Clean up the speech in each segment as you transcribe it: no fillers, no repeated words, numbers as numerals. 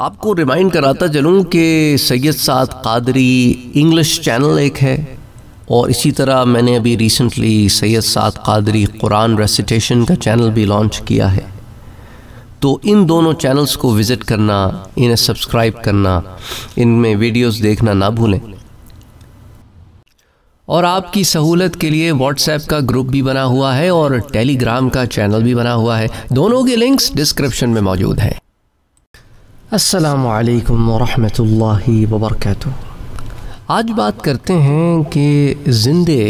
आपको रिमाइंड कराता चलूँ कि सैयद साद कादरी इंग्लिश चैनल एक है और इसी तरह मैंने अभी रिसेंटली सैयद साद कादरी कुरान रेसिटेशन का चैनल भी लॉन्च किया है। तो इन दोनों चैनल्स को विज़िट करना, इन्हें सब्सक्राइब करना, इनमें वीडियोस देखना ना भूलें। और आपकी सहूलत के लिए व्हाट्सएप का ग्रुप भी बना हुआ है और टेलीग्राम का चैनल भी बना हुआ है। दोनों के लिंक्स डिस्क्रिप्शन में मौजूद हैं। अस्सलामु अलैकुम वरहमतुल्लाहि वबरकातुह। आज बात करते हैं कि ज़िंदे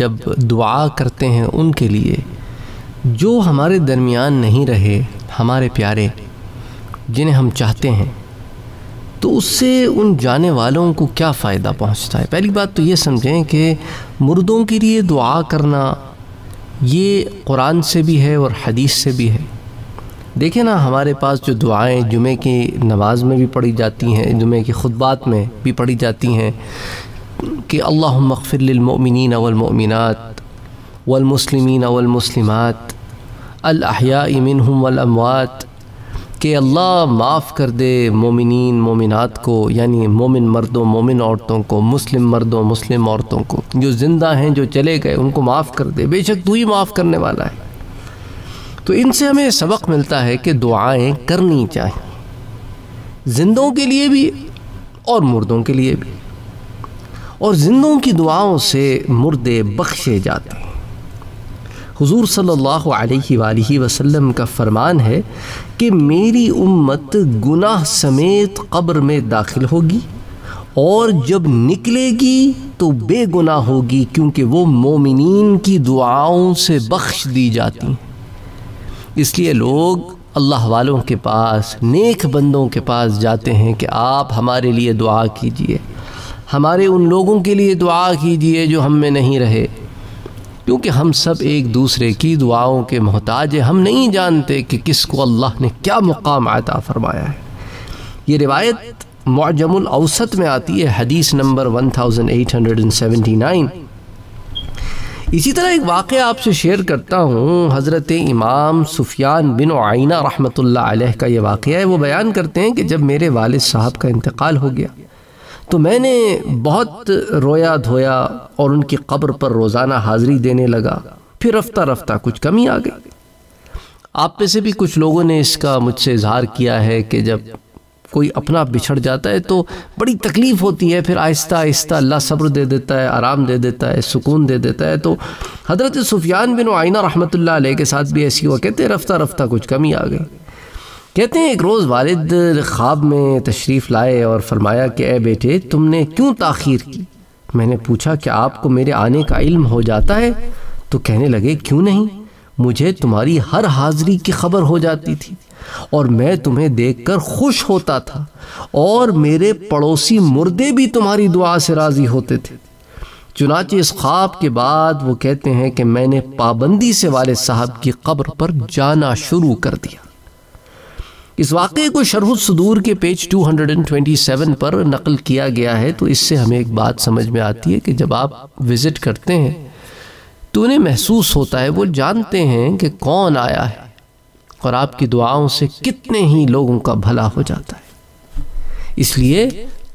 जब दुआ करते हैं उनके लिए जो हमारे दरमियान नहीं रहे, हमारे प्यारे जिन्हें हम चाहते हैं, तो उससे उन जाने वालों को क्या फ़ायदा पहुंचता है। पहली बात तो ये समझें कि मुर्दों के लिए दुआ करना ये कुरान से भी है और हदीस से भी है। देखें ना, हमारे पास जो दुआएं जुमे की नमाज में भी पढ़ी जाती हैं, जुमे की खुतबात में भी पढ़ी जाती हैं कि अल्लाहुम्मा अग़फ़िर लिलमुमिनीन वलमुमिनात वलमुस्लिमीन वलमुस्लिमात अल-अहयाई मिनहुम वल-अमवात, के अल्लाह माफ़ कर दे मोमिनीन मोमिनात को, यानी मोमिन मर्दों मोमिन औरतों को, मुस्लिम मर्दों मुस्लिम औरतों को, जो ज़िंदा हैं जो चले गए उनको माफ़ कर दे, बेशक तू ही माफ़ करने वाला है। तो इनसे हमें सबक मिलता है कि दुआएं करनी चाहिए, ज़िंदों के लिए भी और मुर्दों के लिए भी। और ज़िंदों की दुआओं से मुर्दे बख्शे जाते हैं। हुजूर सल्लल्लाहु अलैहि वसल्लम का फरमान है कि मेरी उम्मत गुनाह समेत कब्र में दाखिल होगी और जब निकलेगी तो बेगुनाह होगी, क्योंकि वो मोमिनीन की दुआओं से बख्श दी जाती हैं। इसलिए लोग अल्लाह वालों के पास, नेक बंदों के पास जाते हैं कि आप हमारे लिए दुआ कीजिए, हमारे उन लोगों के लिए दुआ कीजिए जो हम में नहीं रहे, क्योंकि हम सब एक दूसरे की दुआओं के मोहताज हैं। हम नहीं जानते कि किसको अल्लाह ने क्या मुक़ाम अता फ़रमाया है। ये रिवायत मुअज्जमुल औसत में आती है, हदीस नंबर 1879। इसी तरह एक वाक़या आपसे शेयर करता हूँ। हज़रत इमाम सुफियान बिन आइना रहमतुल्लाह अलैह का ये वाक़या है। वो बयान करते हैं कि जब मेरे वालिद साहब का इंतकाल हो गया तो मैंने बहुत रोया धोया और उनकी कब्र पर रोज़ाना हाज़री देने लगा। फिर रफ्ता रफ्ता कुछ कमी आ गई। आप में से भी कुछ लोगों ने इसका मुझसे इजहार किया है कि जब कोई अपना बिछड़ जाता है तो बड़ी तकलीफ़ होती है, फिर आहिस्ता आहिस्ता अल्लाह सब्र दे देता है, आराम दे देता है, सुकून दे देता है। तो हज़रत सुफियान बिन आइना रहमतुल्लाह अलैह के साथ भी ऐसी हुआ। कहते हैं रफ्ता रफ्ता कुछ कमी आ गई। कहते हैं एक रोज़ वालिद ख्वाब में तशरीफ़ लाए और फरमाया कि ए बेटे, तुमने क्यों ताख़ीर की? मैंने पूछा कि आपको मेरे आने का इल्म हो जाता है? तो कहने लगे क्यों नहीं, मुझे तुम्हारी हर हाज़री की खबर हो जाती थी और मैं तुम्हें देखकर खुश होता था और मेरे पड़ोसी मुर्दे भी तुम्हारी दुआ से राज़ी होते थे। चुनाचे इस ख्वाब के बाद वो कहते हैं कि मैंने पाबंदी से वालिद साहब की कब्र पर जाना शुरू कर दिया। इस वाक़े को शरह अस-सुदूर के पेज 227 पर नकल किया गया है। तो इससे हमें एक बात समझ में आती है कि जब आप विज़िट करते हैं तो उन्हें महसूस होता है, वो जानते हैं कि कौन आया है और आपकी दुआओं से कितने ही लोगों का भला हो जाता है। इसलिए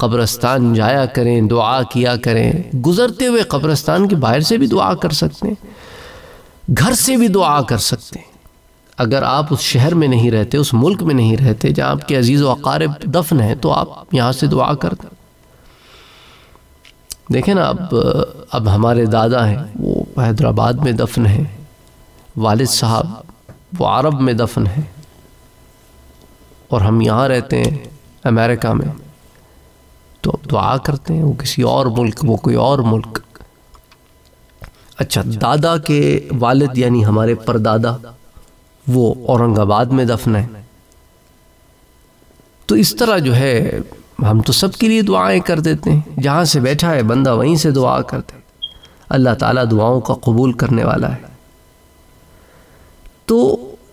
कब्रस्तान जाया करें, दुआ किया करें। गुज़रते हुए कब्रस्तान के बाहर से भी दुआ कर सकते हैं, घर से भी दुआ कर सकते हैं। अगर आप उस शहर में नहीं रहते, उस मुल्क में नहीं रहते जहाँ आपके अजीज़ व अक़ारिब दफन हैं, तो आप यहाँ से दुआ कर दें। देखें ना, अब हमारे दादा हैं वो हैदराबाद में दफन हैं, वालिद साहब वो अरब में दफन हैं और हम यहाँ रहते हैं अमेरिका में। तो अब दुआ करते हैं, वो किसी और मुल्क, वो कोई और मुल्क। अच्छा, दादा के वालिद यानी हमारे परदादा वो औरंगाबाद में दफन है। तो इस तरह जो है हम तो सबके लिए दुआएं कर देते हैं। जहाँ से बैठा है बंदा वहीं से दुआ करते हैं। अल्लाह ताला दुआओं का कबूल करने वाला है। तो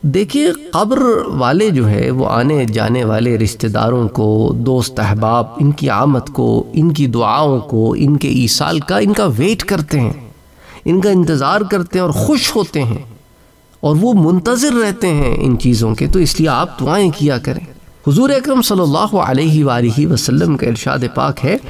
देखिए, कब्र वाले जो है वो आने जाने वाले रिश्तेदारों को, दोस्त अहबाब, इनकी आमद को, इनकी दुआओं को, इनके ईसाल का, इनका वेट करते हैं, इनका इंतज़ार करते हैं और ख़ुश होते हैं और वो मुंतज़िर रहते हैं इन चीज़ों के। तो इसलिए आप दुआएं किया करें। हुज़ूर अकरम सल्लल्लाहु अलैहि वसल्लम का इरशाद पाक है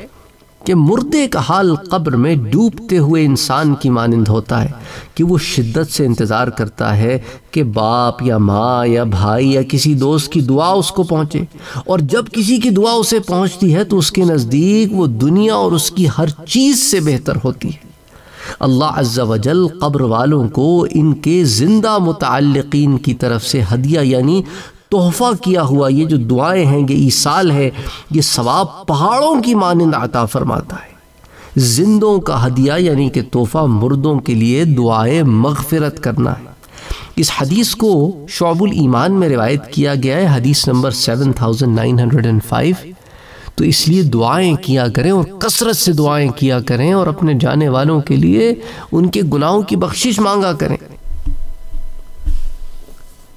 कि मुर्दे का हाल कब्र में डूबते हुए इंसान की मानंद होता है कि वो शिद्दत से इंतज़ार करता है कि बाप या माँ या भाई या किसी दोस्त की दुआ उसको पहुँचे, और जब किसी की दुआ उसे पहुँचती है तो उसके नज़दीक वो दुनिया और उसकी हर चीज़ से बेहतर होती है। अल्लाह अज़्ज़ा वजल कब्र वालों को इनके ज़िंदा मुतअल्लिक़ीन की तरफ से हदिया यानी तोहफ़ा किया हुआ ये जो दुआएं हैं, ये ईसाल है, ये सवाब पहाड़ों की मानंद अता फरमाता है। जिंदों का हदिया यानी कि तोहफ़ा मुर्दों के लिए दुआएं मग़फ़िरत करना है। इस हदीस को शुअबुल ईमान में रिवायत किया गया है, हदीस नंबर 7905। तो इसलिए दुआएं किया करें और कसरत से दुआएं किया करें और अपने जाने वालों के लिए उनके गुनाहों की बख्शिश मांगा करें।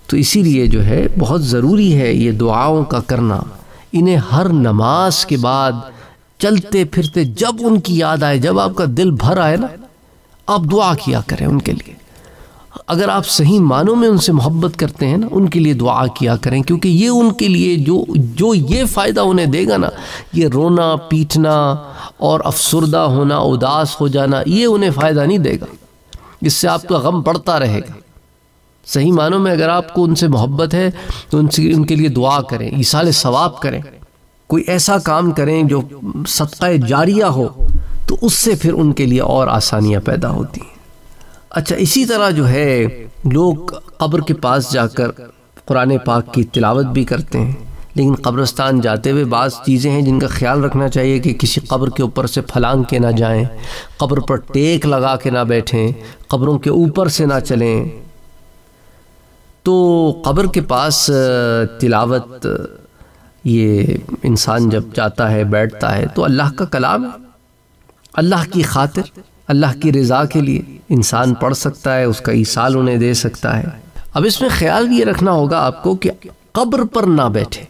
तो इसीलिए जो है बहुत ज़रूरी है ये दुआओं का करना। इन्हें हर नमाज के बाद चलते फिरते जब उनकी याद आए, जब आपका दिल भर आए ना, आप दुआ किया करें उनके लिए। अगर आप सही मानों में उनसे मोहब्बत करते हैं ना, उनके लिए दुआ किया करें, क्योंकि ये उनके लिए जो ये फ़ायदा उन्हें देगा ना, ये रोना पीटना और अफसरदा होना, उदास हो जाना, ये उन्हें फ़ायदा नहीं देगा। इससे आपका गम बढ़ता रहेगा। सही मानों में अगर आपको उनसे मोहब्बत है तो उनके लिए दुआ करें, इसाल ए सवाब करें, कोई ऐसा काम करें जो सदका ए जारिया हो, तो उससे फिर उनके लिए और आसानियाँ पैदा होती हैं। अच्छा, इसी तरह जो है लोग कब्र के पास जाकर कुरान पाक की तिलावत भी करते हैं, लेकिन कब्रस्तान जाते हुए बाज़ चीज़ें हैं जिनका ख्याल रखना चाहिए कि किसी कब्र के ऊपर से फलांग के ना जाएं, कब्र पर टेक लगा के ना बैठें, कब्रों के ऊपर से ना चलें। तो कब्र के पास तिलावत, ये इंसान जब जाता है बैठता है तो अल्लाह का कलाम, अल्लाह की खातिर, अल्लाह की रज़ा के लिए इंसान पढ़ सकता है, उसका ईसाल उन्हें दे सकता है। अब इसमें ख्याल ये रखना होगा आपको कि कब्र पर ना बैठे,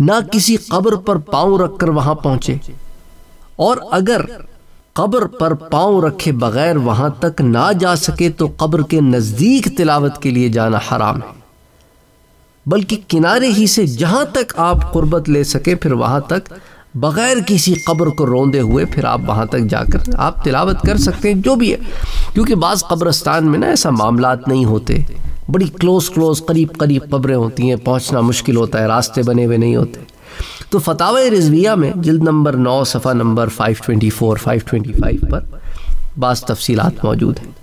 ना किसी कब्र पर पाँव रखकर वहाँ पहुँचे, और अगर कब्र पर पाँव रखे बग़ैर वहाँ तक ना जा सके तो कब्र के नज़दीक तिलावत के लिए जाना हराम है, बल्कि किनारे ही से जहाँ तक आप क़ुर्बत ले सके फिर वहाँ तक बग़ैर किसी कब्र को रोंदे हुए फिर आप वहाँ तक जाकर आप तिलावत कर सकते हैं, जो भी है। क्योंकि बाज़ कब्रस्तान में ना ऐसा मामलात नहीं होते, बड़ी क्लोज़ करीब करीब कब्रें होती हैं, पहुँचना मुश्किल होता है, रास्ते बने हुए नहीं होते। तो फतावा रिजविया में जिल्द नंबर 9 सफ़ा नंबर 524-525 पर बास तफसीलात मौजूद हैं।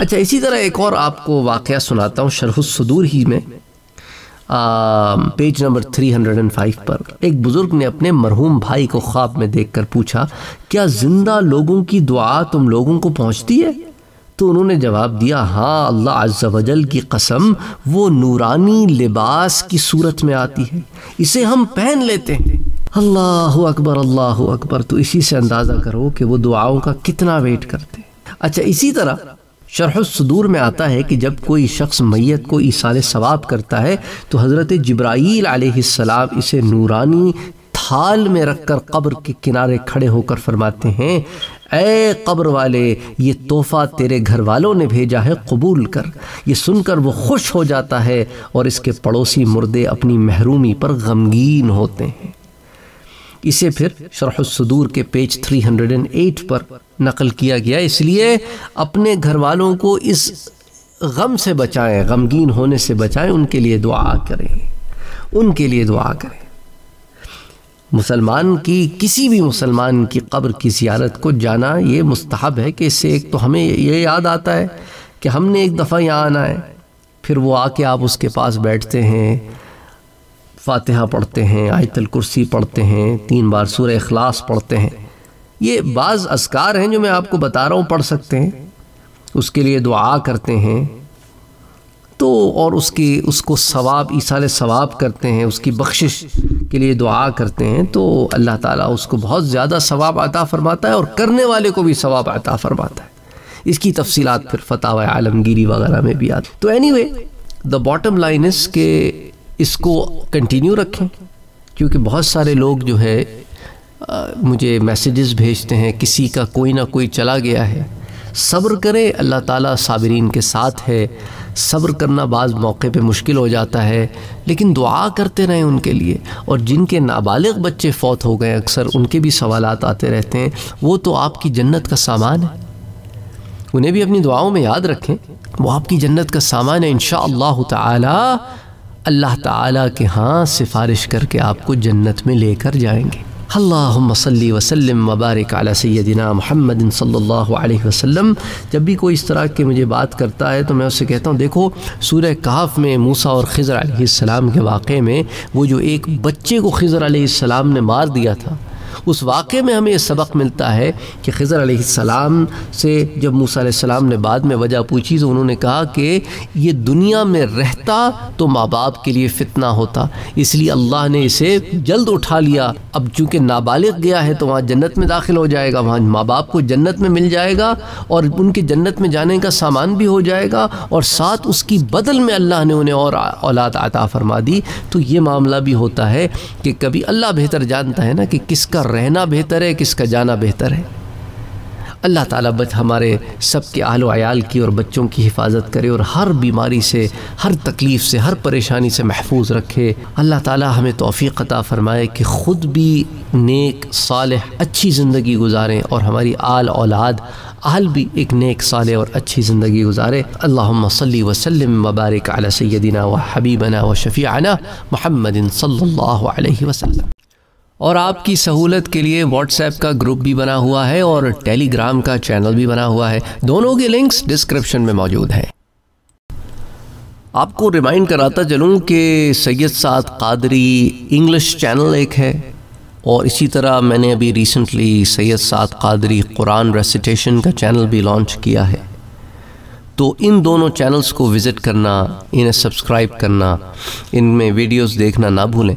अच्छा, इसी तरह एक और आपको वाक़या सुनाता हूँ। शरह अस-सुदूर ही में पेज नंबर 305 पर एक बुज़ुर्ग ने अपने मरहूम भाई को ख्वाब में देखकर पूछा, क्या ज़िंदा लोगों की दुआ तुम लोगों को पहुँचती है? तो उन्होंने जवाब दिया, हाँ, अल्लाह अज़्ज़ा वजल की कसम, वो नूरानी लिबास की सूरत में आती है, इसे हम पहन लेते हैं। अल्लाहु अकबर, अल्लाहु अकबर। तो इसी से अंदाज़ा करो कि वो दुआओं का कितना वेट करते हैं। अच्छा, इसी तरह शरह सुदूर में आता है कि जब कोई शख्स मैयत को ईसाल सवाब करता है तो हज़रत जिब्राईल अलैहिस्सलाम इसे नूरानी थाल में रखकर कब्र के किनारे खड़े होकर फरमाते हैं, ऐ कब्र वाले, ये तोहफ़ा तेरे घर वालों ने भेजा है, कबूल कर। ये सुनकर वो खुश हो जाता है और इसके पड़ोसी मुर्दे अपनी महरूमी पर गमगीन होते हैं। इसे फिर शरह सुदूर के पेज 308 पर नकल किया गया। इसलिए अपने घर वालों को इस गम से बचाएं, गमगीन होने से बचाएं, उनके लिए दुआ करें, उनके लिए दुआ करें। मुसलमान की, किसी भी मुसलमान की कब्र की ज़ियारत को जाना ये मुस्तहब है कि इससे एक तो हमें ये याद आता है कि हमने एक दफ़ा यहाँ आना है, फिर वो आके आप उसके पास बैठते हैं, फातिहा पढ़ते हैं, आयत अल-कुर्सी पढ़ते हैं, 3 बार सूरह इखलास पढ़ते हैं। ये बाज़ अज़कार हैं जो मैं आपको बता रहा हूँ, पढ़ सकते हैं, उसके लिए दुआ करते हैं, तो और उसको सवाब, ईसाल सवाब करते हैं, उसकी बख्शिश के लिए दुआ करते हैं, तो अल्लाह ताला उसको बहुत ज़्यादा सवाब अता फ़रमाता है और करने वाले को भी सवाब अता फ़रमाता है। इसकी तफसीलात फिर फतावा आलमगीरी वगैरह में भी आती। तो एनीवे द बॉटम लाइन इस के इसको कंटिन्यू रखें, क्योंकि बहुत सारे लोग जो है मुझे मैसेजेस भेजते हैं, किसी का कोई ना कोई चला गया है। सब्र करें, अल्लाह ताला साबिरीन के साथ है। सब्र करना बाज़ मौके पे मुश्किल हो जाता है, लेकिन दुआ करते रहें उनके लिए। और जिनके नाबालिग बच्चे फौत हो गए, अक्सर उनके भी सवालात आते रहते हैं, वो तो आपकी जन्नत का सामान है, उन्हें भी अपनी दुआओं में याद रखें। वो आपकी जन्नत का सामान है। इंशाअल्लाह ताला अल्लाह ताला के हाँ सिफारिश करके आपको जन्नत में लेकर जाएंगे। अल्लाहुम्मा सल्ली वसल्लिम वबारिक अला सय्यदिना मुहम्मदिन सल्लल्लाहु अलैहि वसल्लम। जब भी कोई इस तरह की मुझे बात करता है तो मैं उससे कहता हूँ, देखो सूरह कहफ में मूसा और खिज़र अलैहिस्सलाम के वाक़े में वो जो एक बच्चे को खिज़र अलैहिस्सलाम ने मार दिया था, उस वाक़े में हमें यह सबक मिलता है कि खिज़र अलैहिस्सलाम से जब मूसा अलैहिस्सलाम ने बाद में वजह पूछी तो उन्होंने कहा कि ये दुनिया में रहता तो माँ बाप के लिए फ़ितना होता, इसलिए अल्लाह ने इसे जल्द उठा लिया। अब चूँकि नाबालिग गया है तो वहाँ जन्नत में दाखिल हो जाएगा, वहाँ माँ बाप को जन्नत में मिल जाएगा और उनके जन्नत में जाने का सामान भी हो जाएगा, और साथ उसकी बदल में अल्लाह ने उन्हें और औलाद अता फरमा दी। तो ये मामला भी होता है कि कभी अल्लाह बेहतर जानता है ना कि किसका रहना बेहतर है, किसका जाना बेहतर है। अल्लाह ताला बच हमारे सब के अहल व अयाल की और बच्चों की हिफाजत करे, और हर बीमारी से, हर तकलीफ़ से, हर परेशानी से महफूज रखे। अल्लाह ताला हमें तौफ़ीक़ अता फ़रमाए कि ख़ुद भी नेक सालेह अच्छी ज़िंदगी गुजारें, और हमारी आल औलाद आहल भी एक नेक साले और अच्छी ज़िंदगी गुजारे। अल्लाहुम्मा सल्ली व सल्लिम व बारिक अला सय्यदिना व हबीबना व शफ़ीअना मुहम्मदिन सल्लल्लाहु अलैहि वसल्लम। और आपकी सहूलत के लिए व्हाट्सएप का ग्रुप भी बना हुआ है और टेलीग्राम का चैनल भी बना हुआ है, दोनों के लिंक्स डिस्क्रिप्शन में मौजूद हैं। आपको रिमाइंड कराता चलूँ कि सैयद साद कादरी इंग्लिश चैनल एक है, और इसी तरह मैंने अभी रिसेंटली सैयद साद कादरी कुरान रेसिटेशन का चैनल भी लॉन्च किया है। तो इन दोनों चैनल्स को विज़िट करना, इन्हें सब्सक्राइब करना, इनमें वीडियोज़ देखना ना भूलें।